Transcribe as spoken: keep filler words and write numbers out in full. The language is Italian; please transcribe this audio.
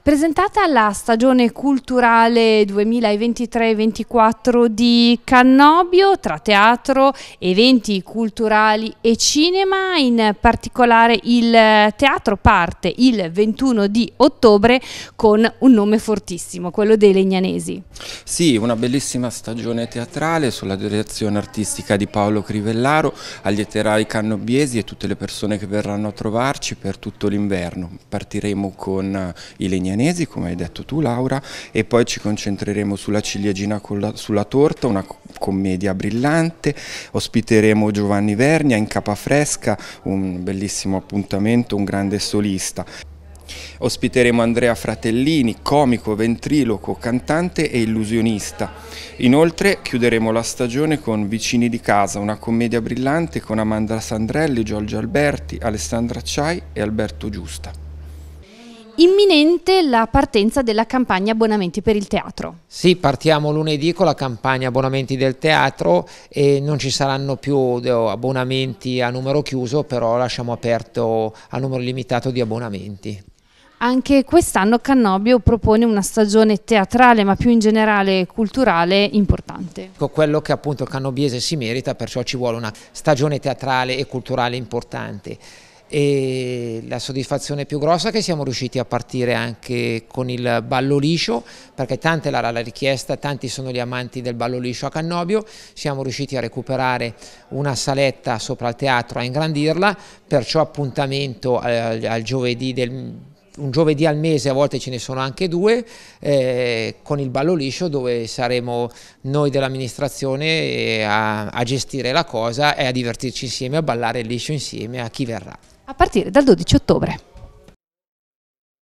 Presentata alla stagione culturale duemilaventitré ventiquattro di Cannobio, tra teatro, eventi culturali e cinema, in particolare il teatro parte il ventuno di ottobre con un nome fortissimo, quello dei Legnanesi. Sì, una bellissima stagione teatrale sulla direzione artistica di Paolo Crivellaro, allieterà i cannobiesi e tutte le persone che verranno a trovarci per tutto l'inverno. Partiremo con i Legnanesi, come hai detto tu Laura, e poi ci concentreremo sulla ciliegina la, sulla torta, una commedia brillante. Ospiteremo Giovanni Vernia in Capafresca, un bellissimo appuntamento, un grande solista. Ospiteremo Andrea Fratellini, comico, ventriloquo, cantante e illusionista. Inoltre chiuderemo la stagione con Vicini di casa, una commedia brillante con Amanda Sandrelli, Giorgio Alberti, Alessandra Acciai e Alberto Giusta. Imminente la partenza della campagna abbonamenti per il teatro. Sì, partiamo lunedì con la campagna abbonamenti del teatro e non ci saranno più abbonamenti a numero chiuso, però lasciamo aperto a numero limitato di abbonamenti. Anche quest'anno Cannobio propone una stagione teatrale, ma più in generale culturale, importante. Quello che appunto il cannobiese si merita, perciò ci vuole una stagione teatrale e culturale importante. E la soddisfazione più grossa è che siamo riusciti a partire anche con il ballo liscio, perché tanta era la richiesta, tanti sono gli amanti del ballo liscio a Cannobio. Siamo riusciti a recuperare una saletta sopra il teatro, a ingrandirla, perciò appuntamento al, al giovedì del, un giovedì al mese, a volte ce ne sono anche due, eh, con il ballo liscio, dove saremo noi dell'amministrazione a, a gestire la cosa e a divertirci insieme, a ballare il liscio insieme a chi verrà. A partire dal dodici ottobre.